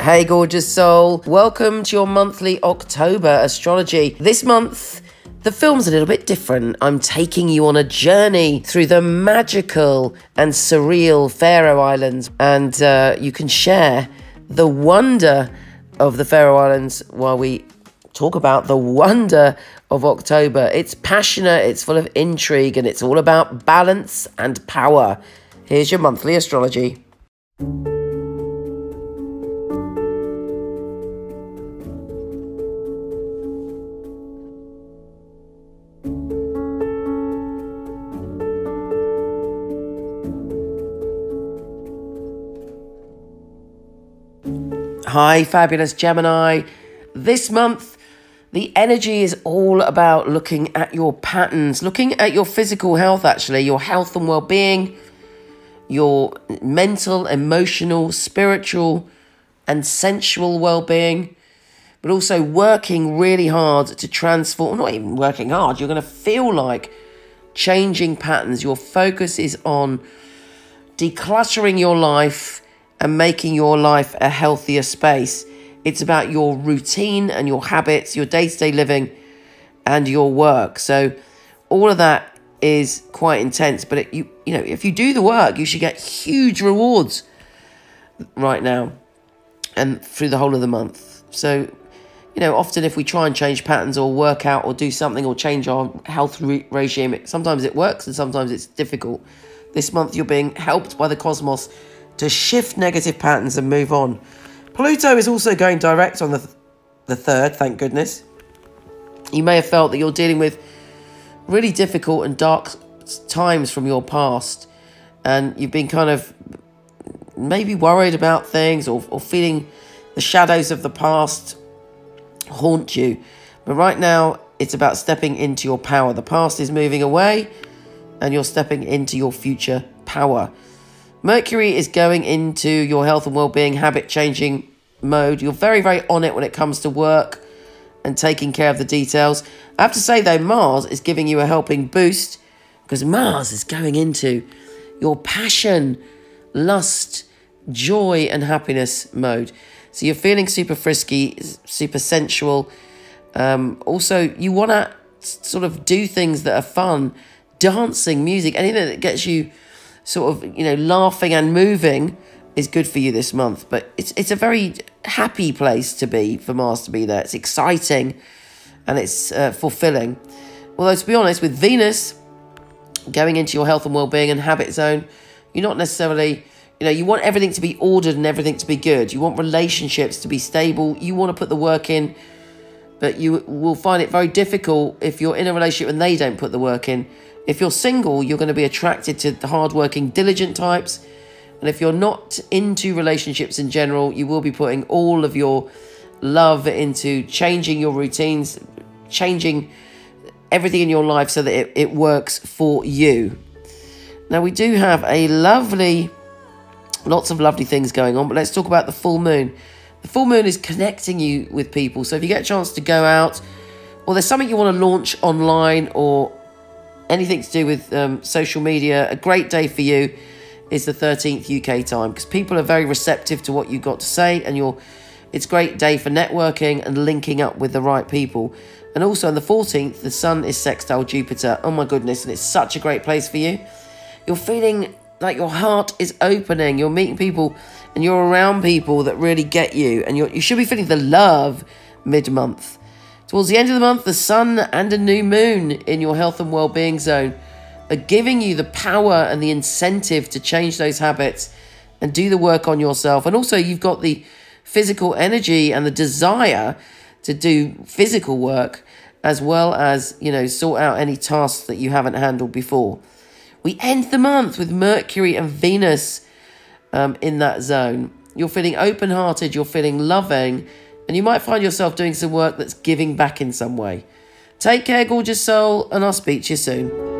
Hey gorgeous soul, welcome to your monthly October astrology. This month, the film's a little bit different. I'm taking you on a journey through the magical and surreal Faroe Islands, and you can share the wonder of the Faroe Islands while we talk about the wonder of October. It's passionate, it's full of intrigue, and it's all about balance and power. Here's your monthly astrology. Hi, fabulous Gemini. This month, the energy is all about looking at your patterns, looking at your physical health, actually, your health and well-being, your mental, emotional, spiritual, and sensual well-being, but also working really hard to transform, not even working hard, you're going to feel like changing patterns. Your focus is on decluttering your life and making your life a healthier space. It's about your routine and your habits, your day-to-day living and your work. So all of that is quite intense, but you know, if you do the work, you should get huge rewards right now and through the whole of the month. So, you know, often if we try and change patterns or work out or do something or change our health regime, sometimes it works and sometimes it's difficult. This month you're being helped by the cosmos to shift negative patterns and move on. Pluto is also going direct on the third, thank goodness. You may have felt that you're dealing with really difficult and dark times from your past, and you've been kind of maybe worried about things or feeling the shadows of the past haunt you. But right now, it's about stepping into your power. The past is moving away, and you're stepping into your future power. Mercury is going into your health and well-being, habit-changing mode. You're very, very on it when it comes to work and taking care of the details. I have to say, though, Mars is giving you a helping boost because Mars is going into your passion, lust, joy and happiness mode. So you're feeling super frisky, super sensual. Also, you want to sort of do things that are fun, dancing, music, anything that gets you sort of, you know, laughing and moving is good for you this month. But it's a very happy place to be, for Mars to be there. It's exciting and it's fulfilling. Although, to be honest, with Venus going into your health and well-being and habit zone, you're not necessarily, you know, you want everything to be ordered and everything to be good. You want relationships to be stable. You want to put the work in, but you will find it very difficult if you're in a relationship and they don't put the work in. If you're single, you're going to be attracted to the hardworking, diligent types. And if you're not into relationships in general, you will be putting all of your love into changing your routines, changing everything in your life so that it works for you. Now, we do have lots of lovely things going on, but let's talk about the full moon. The full moon is connecting you with people. So if you get a chance to go out, or there's something you want to launch online or anything to do with social media, a great day for you is the 13th UK time, because people are very receptive to what you've got to say, and it's a great day for networking and linking up with the right people. And also on the 14th, the sun is sextile Jupiter. Oh my goodness, and it's such a great place for you. You're feeling like your heart is opening. You're meeting people and you're around people that really get you, and you should be feeling the love mid-month. Towards the end of the month, the sun and a new moon in your health and well-being zone are giving you the power and the incentive to change those habits and do the work on yourself. And also, you've got the physical energy and the desire to do physical work, as well as, you know, sort out any tasks that you haven't handled before. We end the month with Mercury and Venus in that zone. You're feeling open-hearted, you're feeling loving, and you might find yourself doing some work that's giving back in some way. Take care, gorgeous soul, and I'll speak to you soon.